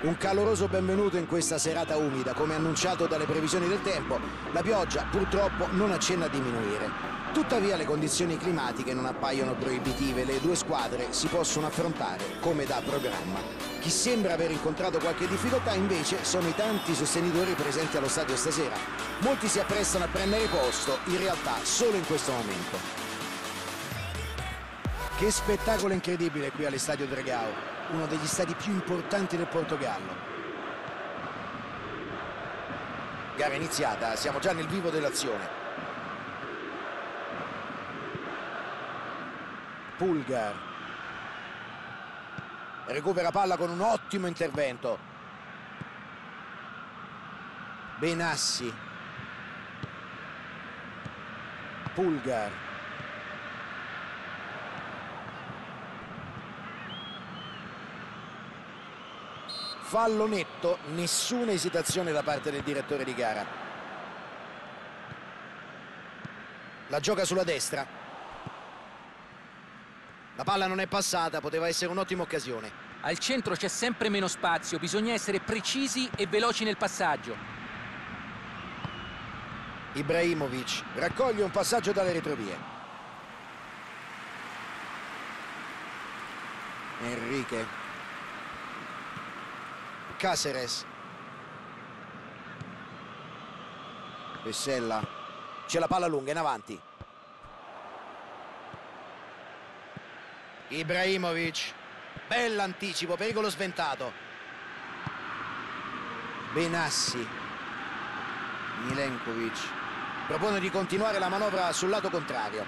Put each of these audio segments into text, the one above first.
Un caloroso benvenuto in questa serata umida, come annunciato dalle previsioni del tempo. La pioggia purtroppo non accenna a diminuire. Tuttavia le condizioni climatiche non appaiono proibitive, le due squadre si possono affrontare come da programma. Chi sembra aver incontrato qualche difficoltà invece sono i tanti sostenitori presenti allo stadio stasera. Molti si apprestano a prendere posto, in realtà solo in questo momento. Che spettacolo incredibile qui all'Estadio Dragao, uno degli stadi più importanti del Portogallo. Gara iniziata, siamo già nel vivo dell'azione. Pulgar recupera palla con un ottimo intervento. Benassi. Pulgar. Fallo netto, nessuna esitazione da parte del direttore di gara. La gioca sulla destra. La palla non è passata, poteva essere un'ottima occasione. Al centro c'è sempre meno spazio, bisogna essere precisi e veloci nel passaggio. Ibrahimovic raccoglie un passaggio dalle retrovie. Henrique. Caceres. Vessella. C'è la palla lunga in avanti. Ibrahimovic. Bell'anticipo, pericolo sventato. Benassi. Milenkovic propone di continuare la manovra sul lato contrario.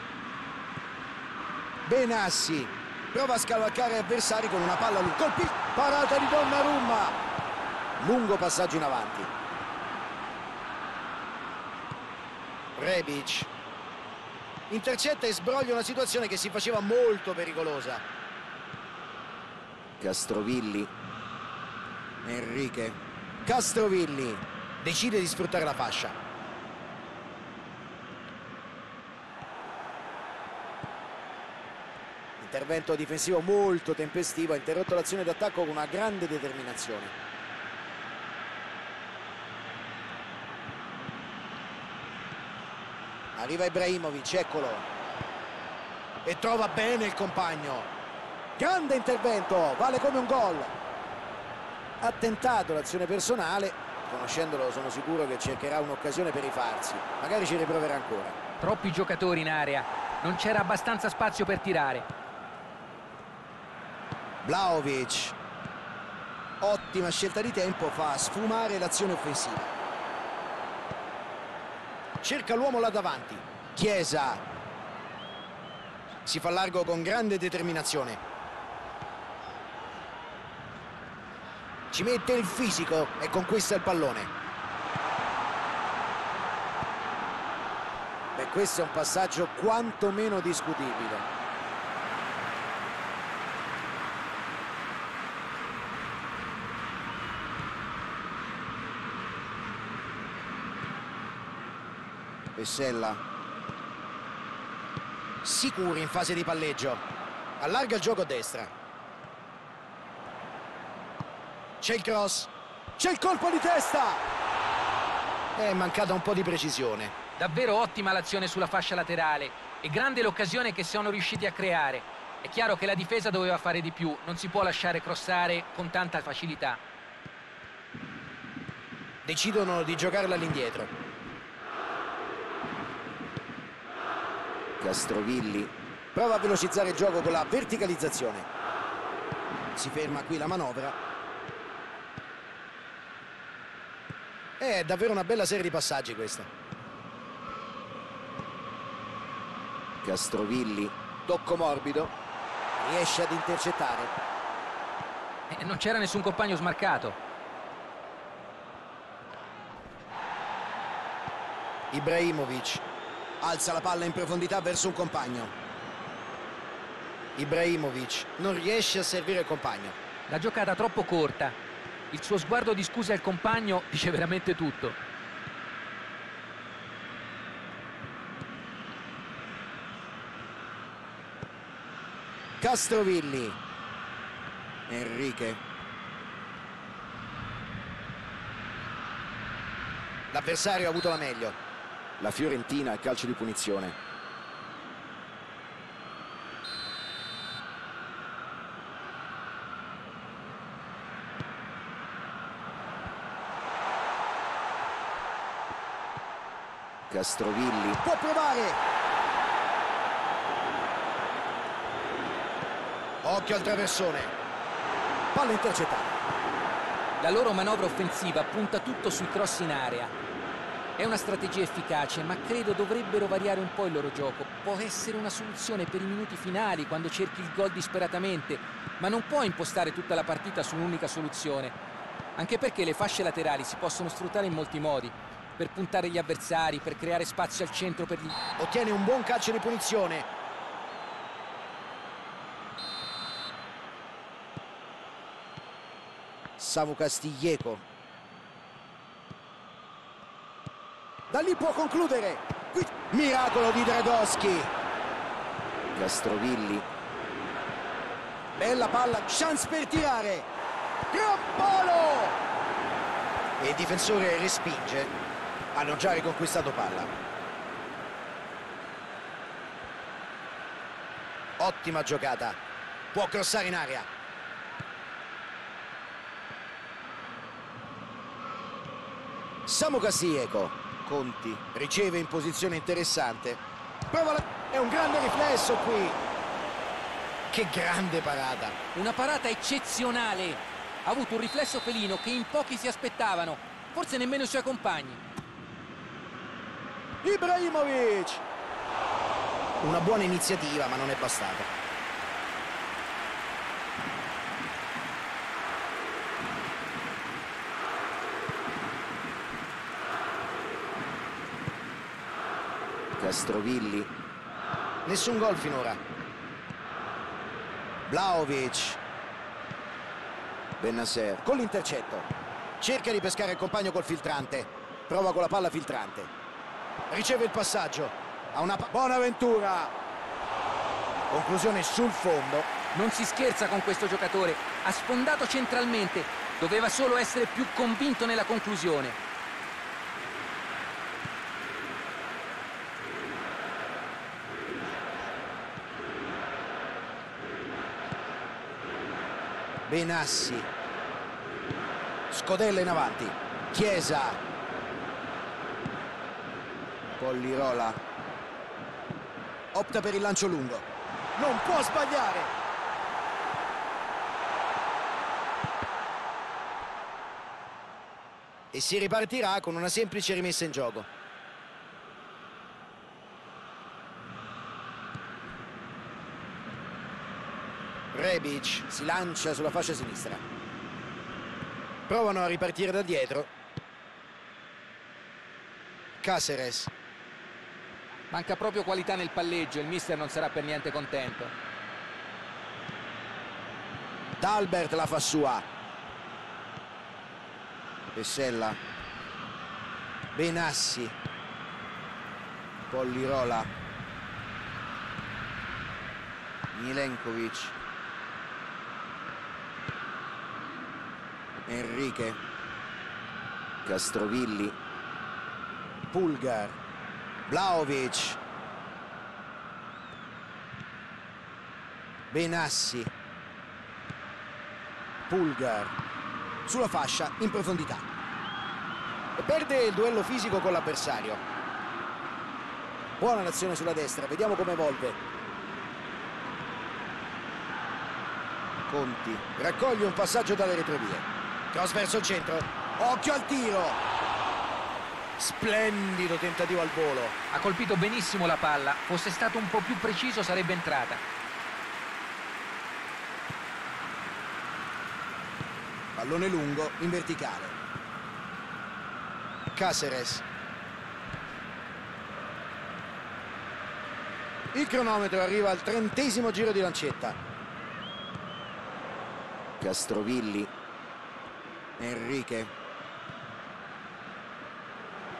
Benassi prova a scavalcare avversari con una palla lunga. Colpito. Parata di Donnarumma. Lungo passaggio in avanti. Rebic intercetta e sbroglia una situazione che si faceva molto pericolosa. Castrovilli. Henrique. Castrovilli decide di sfruttare la fascia. Intervento difensivo molto tempestivo, ha interrotto l'azione d'attacco con una grande determinazione. Arriva Ibrahimovic, eccolo. E trova bene il compagno. Grande intervento, vale come un gol. Ha tentato l'azione personale, conoscendolo sono sicuro che cercherà un'occasione per rifarsi. Magari ci riproverà ancora. Troppi giocatori in area, non c'era abbastanza spazio per tirare. Vlaovic. Ottima scelta di tempo, fa sfumare l'azione offensiva. Cerca l'uomo là davanti. Chiesa si fa largo con grande determinazione. Ci mette il fisico e conquista il pallone. E questo è un passaggio quantomeno discutibile. Vessella sicuri in fase di palleggio, allarga il gioco a destra, c'è il cross, c'è il colpo di testa, è mancata un po' di precisione. Davvero ottima l'azione sulla fascia laterale e grande l'occasione che sono riusciti a creare. È chiaro che la difesa doveva fare di più, non si può lasciare crossare con tanta facilità. Decidono di giocarla all'indietro. Castrovilli prova a velocizzare il gioco con la verticalizzazione. Si ferma qui la manovra. È davvero una bella serie di passaggi questa. Castrovilli, tocco morbido, riesce ad intercettare. Non c'era nessun compagno smarcato. Ibrahimovic alza la palla in profondità verso un compagno. Ibrahimovic non riesce a servire il compagno. La giocata troppo corta. Il suo sguardo di scusa al compagno dice veramente tutto. Castrovilli. Henrique. l'avversario ha avuto la meglio. La Fiorentina al calcio di punizione. Castrovilli può provare. Occhio al traversone. Palla intercettata. La loro manovra offensiva punta tutto sui cross in area. È una strategia efficace, ma credo dovrebbero variare un po' il loro gioco. Può essere una soluzione per i minuti finali, quando cerchi il gol disperatamente, ma non può impostare tutta la partita su un'unica soluzione. Anche perché le fasce laterali si possono sfruttare in molti modi. Per puntare gli avversari, per creare spazio al centro per gli... Ottiene un buon calcio di punizione. Samu Castillejo. Da lì può concludere. Miracolo di Dragoschi. Castrovilli. Bella palla, chance per tirare. Gran palo! E il difensore respinge. Hanno già riconquistato palla. Ottima giocata. Può crossare in area. Samu Castillejo. Conti riceve in posizione interessante. Prova la... È un grande riflesso qui. Che grande parata. Una parata eccezionale. Ha avuto un riflesso felino che in pochi si aspettavano. Forse nemmeno i suoi compagni. Ibrahimovic. Una buona iniziativa, ma non è bastata. Castrovilli. Nessun gol finora. Vlaovic. Benassi con l'intercetto. Cerca di pescare il compagno col filtrante. Prova con la palla filtrante. Riceve il passaggio a una Buonaventura. Conclusione sul fondo. Non si scherza con questo giocatore. Ha sfondato centralmente. Doveva solo essere più convinto nella conclusione. Benassi. Scodella in avanti. Chiesa. Pol Lirola opta per il lancio lungo, non può sbagliare. E si ripartirà con una semplice rimessa in gioco. Rebic si lancia sulla fascia sinistra. Provano a ripartire da dietro. Caceres. Manca proprio qualità nel palleggio, il mister non sarà per niente contento. Dalbert la fa sua. Vessella. Benassi. Pol Lirola. Milenkovic. Henrique. Castrovilli. Pulgar. Vlaovic. Benassi. Pulgar sulla fascia in profondità e perde il duello fisico con l'avversario. Buona l'azione sulla destra, vediamo come evolve. Conti raccoglie un passaggio dalle retrovie. Cross verso il centro. Occhio al tiro. Splendido tentativo al volo. Ha colpito benissimo la palla. Fosse stato un po' più preciso sarebbe entrata. Pallone lungo in verticale. Caceres. Il cronometro arriva al 30° giro di lancetta. Castrovilli. Henrique.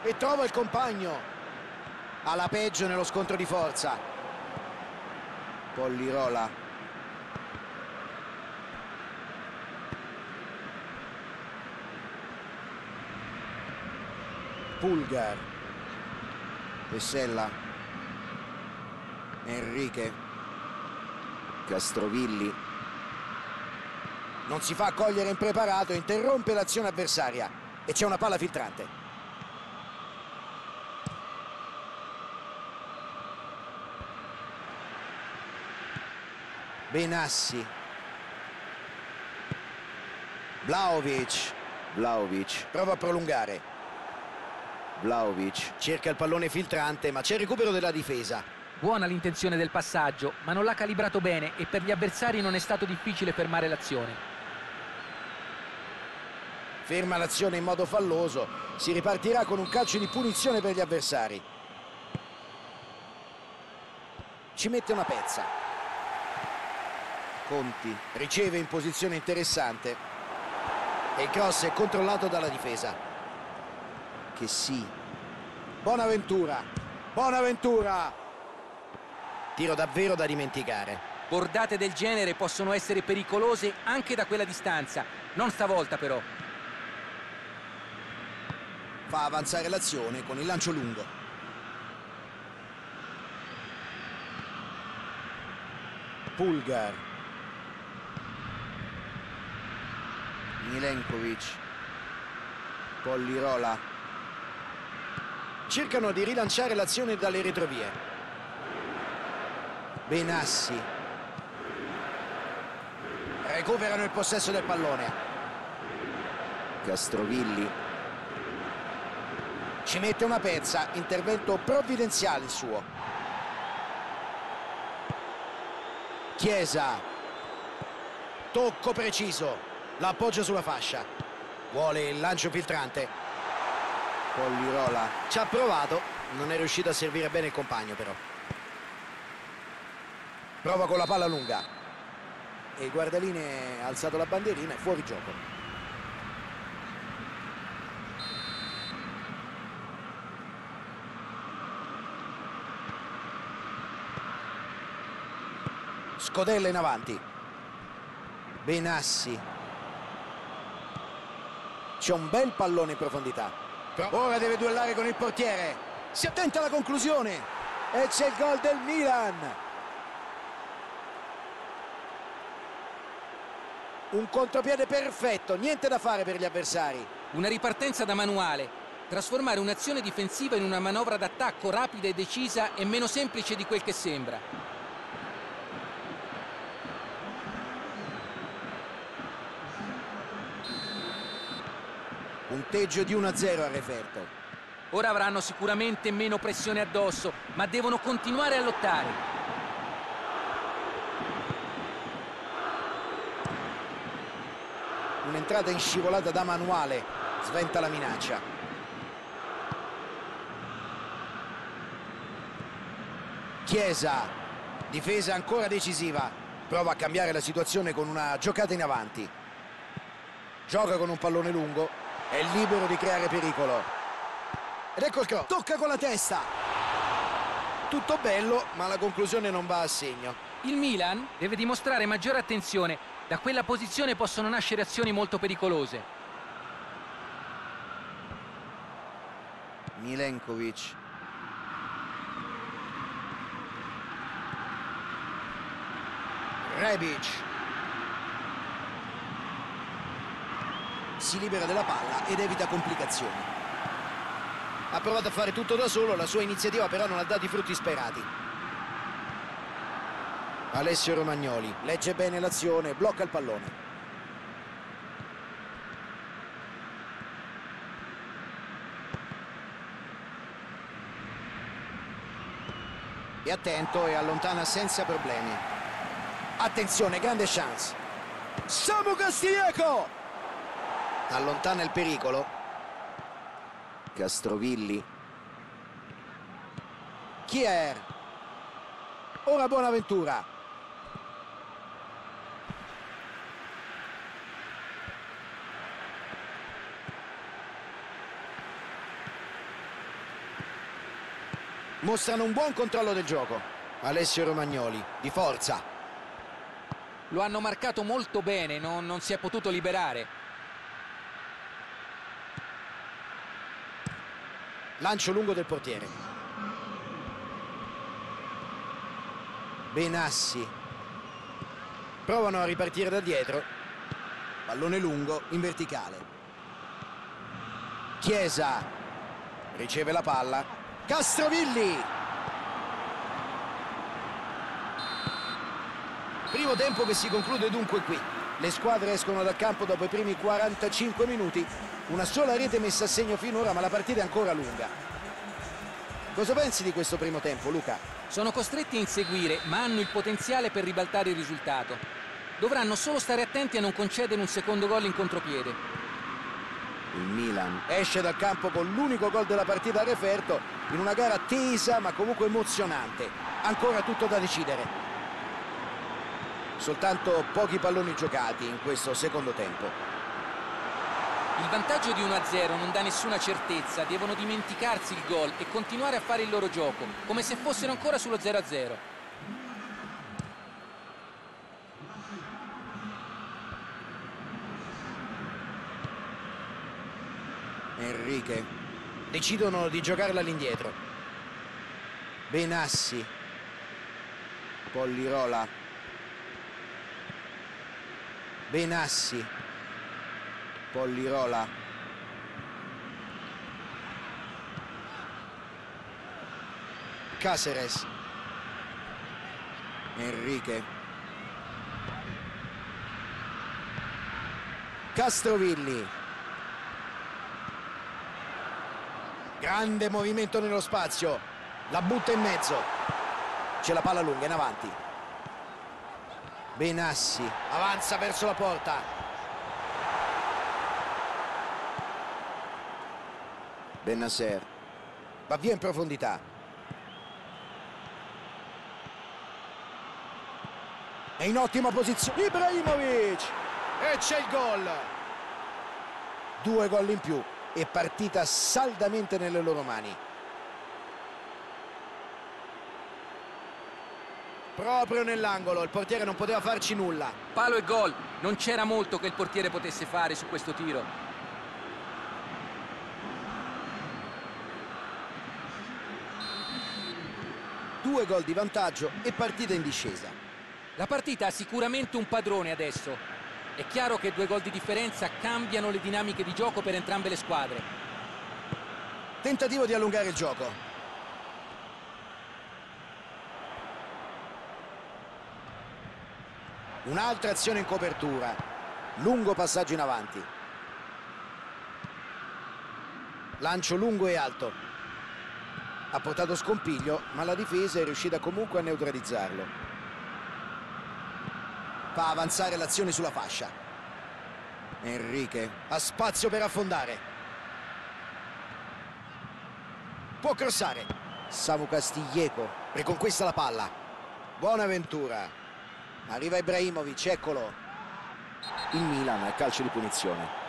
E trova il compagno. Alla peggio nello scontro di forza. Pol Lirola. Pulgar, Vessella, Henrique, Castrovilli. Non si fa cogliere impreparato, interrompe l'azione avversaria e c'è una palla filtrante. Benassi, Vlaovic prova a prolungare. Vlaovic cerca il pallone filtrante, ma c'è il recupero della difesa. Buona l'intenzione del passaggio, ma non l'ha calibrato bene e per gli avversari non è stato difficile fermare l'azione. Ferma l'azione in modo falloso, si ripartirà con un calcio di punizione per gli avversari. Ci mette una pezza. Conti riceve in posizione interessante e il cross è controllato dalla difesa. Che sì, Buonaventura, tiro davvero da dimenticare. Bordate del genere possono essere pericolose anche da quella distanza, non stavolta però. Fa avanzare l'azione con il lancio lungo. Pulgar, Milenkovic, Pol Lirola cercano di rilanciare l'azione dalle retrovie. Benassi, recuperano il possesso del pallone. Castrovilli ci mette una pezza, intervento provvidenziale il suo. Chiesa, tocco preciso, l'appoggio sulla fascia, vuole il lancio filtrante. Pol Lirola ci ha provato, non è riuscito a servire bene il compagno però. Prova con la palla lunga e Guardalini ha alzato la bandierina, è fuori gioco. Scodella in avanti. Benassi, c'è un bel pallone in profondità, ora deve duellare con il portiere, si attenta alla conclusione e c'è il gol del Milan. Un contropiede perfetto, niente da fare per gli avversari. Una ripartenza da manuale, trasformare un'azione difensiva in una manovra d'attacco rapida e decisa è meno semplice di quel che sembra. Punteggio di 1-0 al referto. Ora avranno sicuramente meno pressione addosso, ma devono continuare a lottare. Un'entrata in scivolata da manuale, sventa la minaccia. Chiesa, difesa ancora decisiva, prova a cambiare la situazione con una giocata in avanti. Gioca con un pallone lungo, è libero di creare pericolo ed ecco il cross, tocca con la testa, tutto bello ma la conclusione non va a segno. Il Milan deve dimostrare maggiore attenzione, da quella posizione possono nascere azioni molto pericolose. Milenkovic, Rebic si libera della palla ed evita complicazioni. Ha provato a fare tutto da solo, la sua iniziativa però non ha dato i frutti sperati. Alessio Romagnoli legge bene l'azione, blocca il pallone. È attento e allontana senza problemi. Attenzione, grande chance. Samu Castillejo! Allontana il pericolo. Castrovilli. Chier. Ora Buonaventura. Mostrano un buon controllo del gioco. Alessio Romagnoli, di forza. Lo hanno marcato molto bene, non si è potuto liberare. lancio lungo del portiere. Benassi, provano a ripartire da dietro, pallone lungo in verticale. Chiesa riceve la palla, Castrovilli. Primo tempo che si conclude dunque qui. Le squadre escono dal campo dopo i primi 45 minuti. Una sola rete messa a segno finora, ma la partita è ancora lunga. Cosa pensi di questo primo tempo, Luca? Sono costretti a inseguire, ma hanno il potenziale per ribaltare il risultato. Dovranno solo stare attenti a non concedere un secondo gol in contropiede. Il Milan esce dal campo con l'unico gol della partita referto, in una gara tesa ma comunque emozionante. Ancora tutto da decidere. Soltanto pochi palloni giocati in questo secondo tempo. Il vantaggio di 1-0 non dà nessuna certezza, devono dimenticarsi il gol e continuare a fare il loro gioco, come se fossero ancora sullo 0-0. Henrique, decidono di giocarla all'indietro. Benassi, Pol Lirola. Benassi, Pol Lirola, Caceres, Henrique, Castrovilli. Grande movimento nello spazio, la butta in mezzo, c'è la palla lunga in avanti. Benassi avanza verso la porta. Benasser va via in profondità. È in ottima posizione Ibrahimovic e c'è il gol. Due gol in più e partita saldamente nelle loro mani. Proprio nell'angolo, il portiere non poteva farci nulla. Palo e gol, non c'era molto che il portiere potesse fare su questo tiro. Due gol di vantaggio e partita in discesa. La partita ha sicuramente un padrone adesso. È chiaro che due gol di differenza cambiano le dinamiche di gioco per entrambe le squadre. Tentativo di allungare il gioco. Un'altra azione in copertura, lungo passaggio in avanti, lancio lungo e alto, ha portato scompiglio ma la difesa è riuscita comunque a neutralizzarlo. Fa avanzare l'azione sulla fascia. Henrique ha spazio per affondare, può crossare. Samu Castillejo riconquista la palla. Buonaventura, arriva Ibrahimovic, eccolo. Il Milan al calcio di punizione.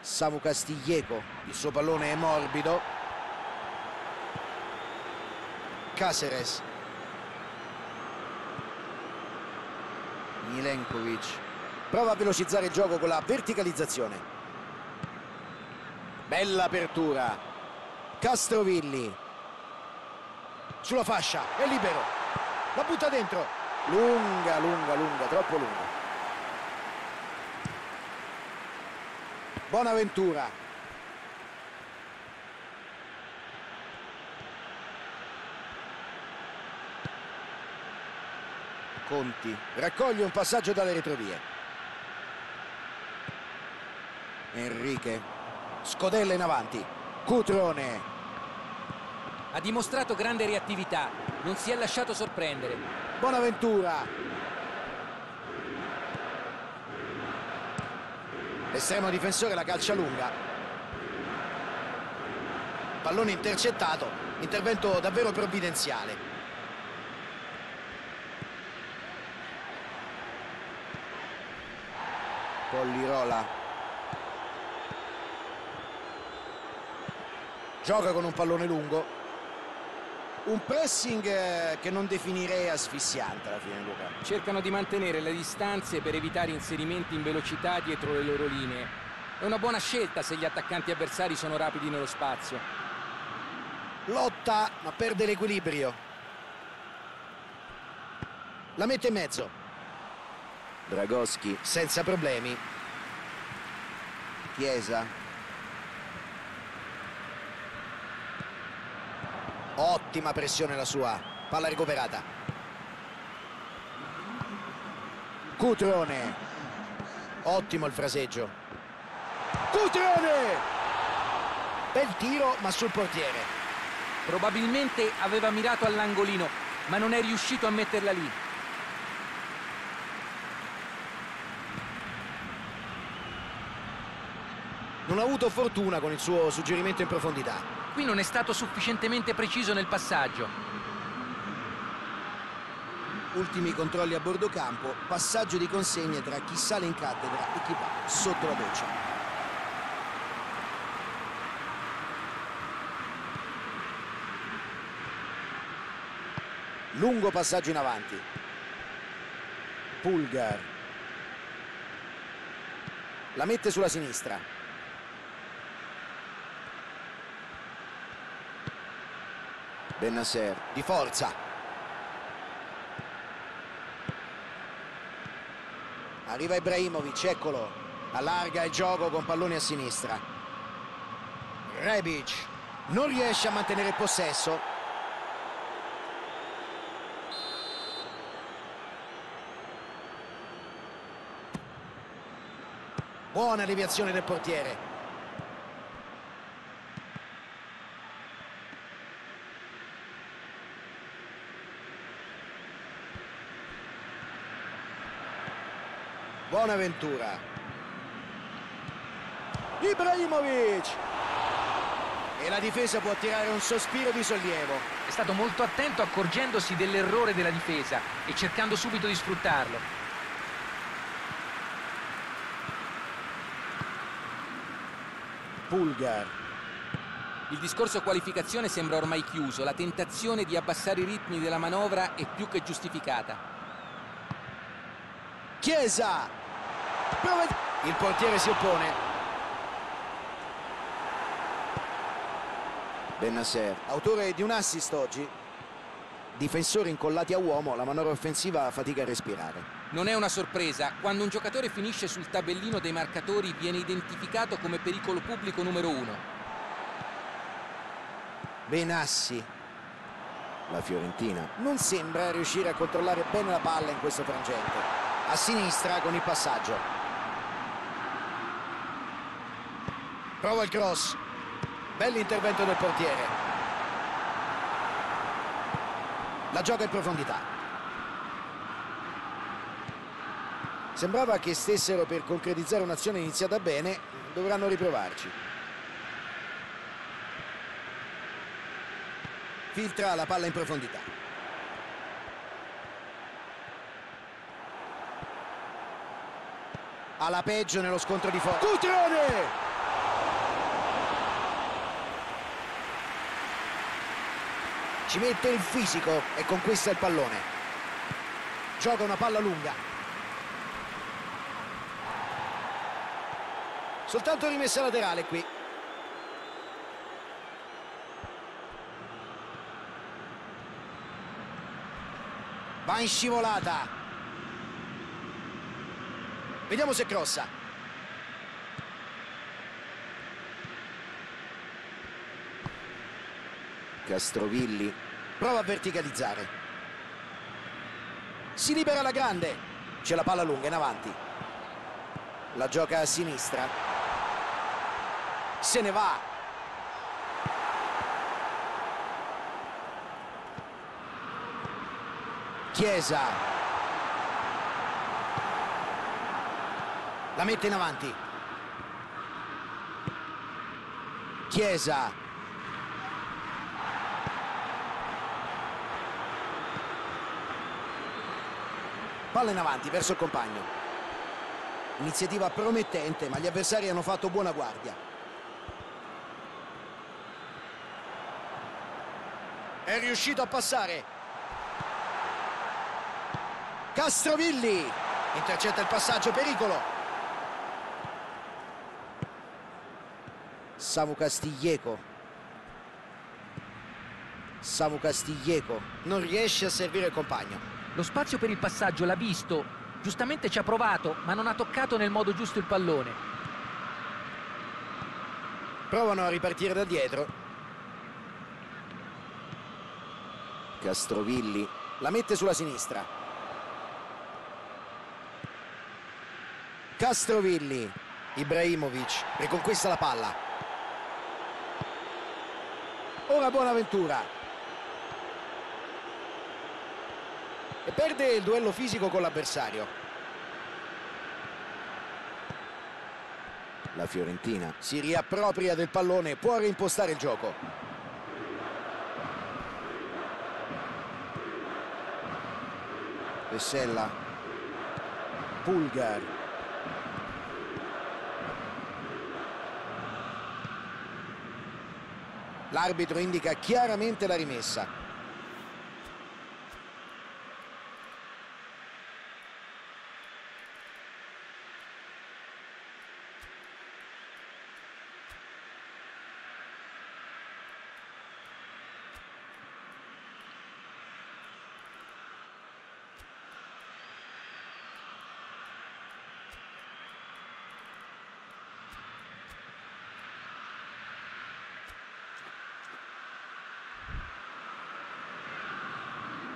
Samu Castillejo, il suo pallone è morbido. Caceres, Milenkovic prova a velocizzare il gioco con la verticalizzazione. Bella apertura, Castrovilli, sulla fascia, è libero, la butta dentro, lunga, troppo lunga. Buonaventura, Conti, raccoglie un passaggio dalle retrovie. Henrique scodella in avanti. Cutrone ha dimostrato grande reattività, non si è lasciato sorprendere. Buonaventura, l'estremo difensore la calcia lunga, pallone intercettato, intervento davvero provvidenziale. Pol Lirola gioca con un pallone lungo. Un pressing che non definirei asfissiante alla fine, Luca. Cercano di mantenere le distanze per evitare inserimenti in velocità dietro le loro linee. È una buona scelta se gli attaccanti avversari sono rapidi nello spazio. Lotta, ma perde l'equilibrio. La mette in mezzo. Dragoschi senza problemi. Chiesa. Ottima pressione la sua, palla recuperata. Cutrone, ottimo il fraseggio. Cutrone, bel tiro ma sul portiere. Probabilmente aveva mirato all'angolino, ma non è riuscito a metterla lì. Non ha avuto fortuna con il suo suggerimento in profondità. Qui non è stato sufficientemente preciso nel passaggio. Ultimi controlli a bordo campo, passaggio di consegne tra chi sale in cattedra e chi va sotto la doccia. Lungo passaggio in avanti. Pulgar. La mette sulla sinistra. Benassi di forza, arriva Ibrahimovic, eccolo, allarga il gioco con pallone a sinistra. Rebic non riesce a mantenere il possesso. Buona deviazione del portiere. Buonaventura. Ibrahimovic! E la difesa può tirare un sospiro di sollievo. È stato molto attento, accorgendosi dell'errore della difesa e cercando subito di sfruttarlo. Pulgar. Il discorso qualificazione sembra ormai chiuso. La tentazione di abbassare i ritmi della manovra è più che giustificata. Chiesa! Il portiere si oppone. Benassi, autore di un assist oggi. Difensori incollati a uomo, la manovra offensiva fatica a respirare. Non è una sorpresa, quando un giocatore finisce sul tabellino dei marcatori viene identificato come pericolo pubblico numero 1. Benassi. La Fiorentina non sembra riuscire a controllare bene la palla in questo frangente. A sinistra con il passaggio. Prova il cross. Bell'intervento del portiere. La gioca in profondità. Sembrava che stessero per concretizzare un'azione iniziata bene, dovranno riprovarci. Filtra la palla in profondità. Alla peggio nello scontro di forza. Cutrone! Ci mette il fisico e conquista il pallone. Gioca una palla lunga. Soltanto rimessa laterale qui. Va in scivolata. Vediamo se crossa. Castrovilli prova a verticalizzare. Si libera alla grande. C'è la palla lunga in avanti. La gioca a sinistra. Se ne va. Chiesa. La mette in avanti. Chiesa. Palla in avanti verso il compagno. Iniziativa promettente, ma gli avversari hanno fatto buona guardia. è riuscito a passare. Castrovilli intercetta il passaggio, pericolo. Samu Castillejo non riesce a servire il compagno. Lo spazio per il passaggio l'ha visto, giustamente ci ha provato, ma non ha toccato nel modo giusto il pallone. Provano a ripartire da dietro. Castrovilli la mette sulla sinistra. Castrovilli, Ibrahimovic riconquista la palla. Ora Buonaventura. E perde il duello fisico con l'avversario. La Fiorentina si riappropria del pallone, può reimpostare il gioco. Vessella, Pulgar, l'arbitro indica chiaramente la rimessa.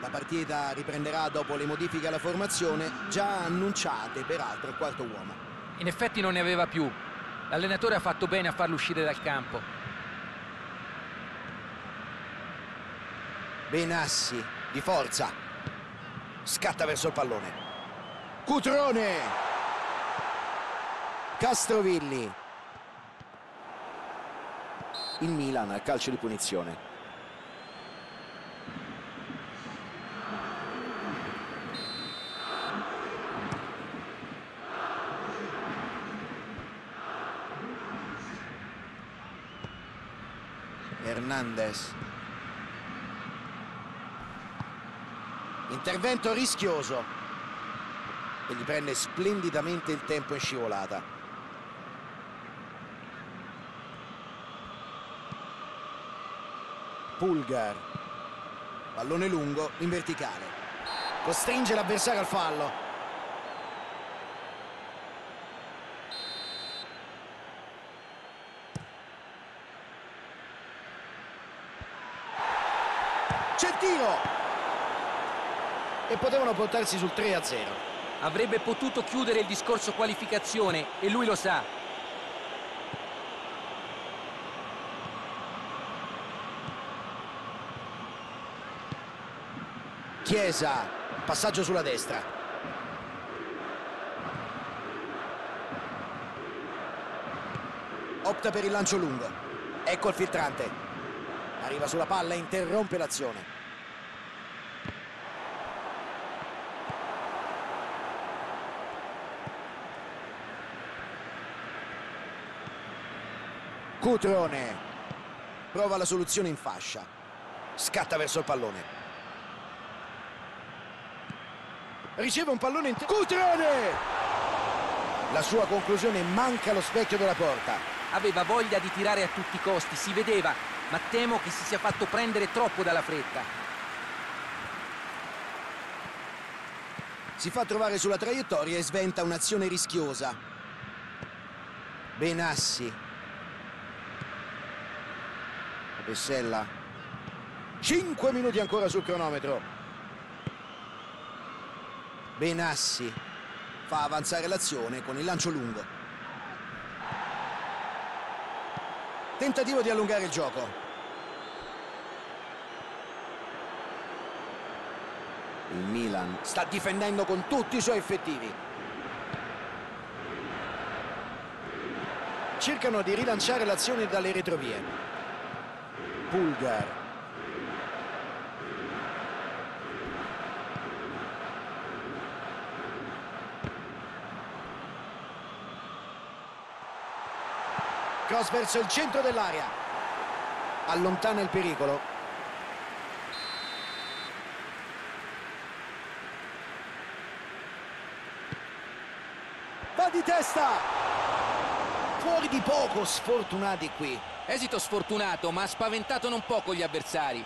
La partita riprenderà dopo le modifiche alla formazione, già annunciate peraltro al quarto uomo. In effetti non ne aveva più. L'allenatore ha fatto bene a farlo uscire dal campo. Benassi, di forza, scatta verso il pallone. Cutrone! Castrovilli. Il Milan al calcio di punizione. Intervento rischioso e gli prende splendidamente il tempo in scivolata. Pulgar, pallone lungo in verticale, costringe l'avversario al fallo. C'è il tiro! E potevano portarsi sul 3-0. Avrebbe potuto chiudere il discorso qualificazione e lui lo sa. Chiesa, passaggio sulla destra. Opta per il lancio lungo. Ecco il filtrante. Arriva sulla palla e interrompe l'azione. Cutrone prova la soluzione in fascia. Scatta verso il pallone. Riceve un pallone in... Cutrone! La sua conclusione manca lo specchio della porta. Aveva voglia di tirare a tutti i costi, si vedeva, ma temo che si sia fatto prendere troppo dalla fretta. Si fa trovare sulla traiettoria e sventa un'azione rischiosa. Benassi. Vessella. 5 minuti ancora sul cronometro. Benassi fa avanzare l'azione con il lancio lungo. Tentativo di allungare il gioco. Il Milan sta difendendo con tutti i suoi effettivi. Cercano di rilanciare l'azione dalle retrovie. Pulgar. Cross verso il centro dell'area, allontana il pericolo. di testa! Fuori di poco, sfortunati qui. Esito sfortunato, ma ha spaventato non poco gli avversari.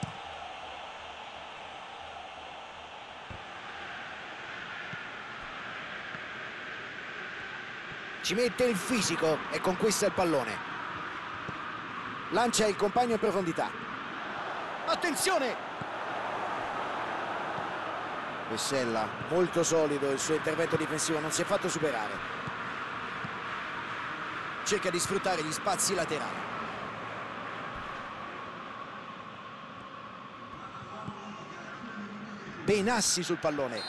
Ci mette il fisico e conquista il pallone. Lancia il compagno in profondità. Attenzione! Vessella, molto solido il suo intervento difensivo, non si è fatto superare. Cerca di sfruttare gli spazi laterali. Benassi sul pallone,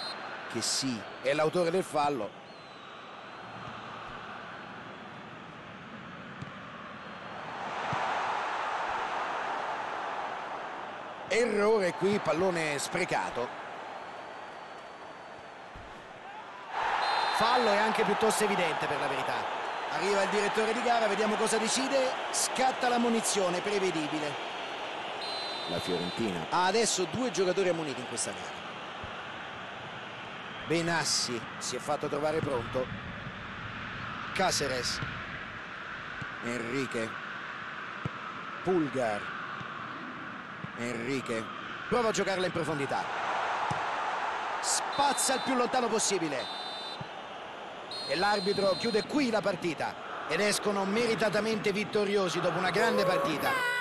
che sì, è l'autore del fallo. Errore qui, pallone sprecato. Fallo è anche piuttosto evidente, per la verità. Arriva il direttore di gara, vediamo cosa decide. Scatta l'ammonizione, prevedibile. La Fiorentina ha adesso due giocatori ammoniti in questa gara. Benassi si è fatto trovare pronto. Caceres. Henrique. Pulgar. Henrique. Prova a giocarla in profondità. Spazza il più lontano possibile. E l'arbitro chiude qui la partita ed escono meritatamente vittoriosi dopo una grande partita.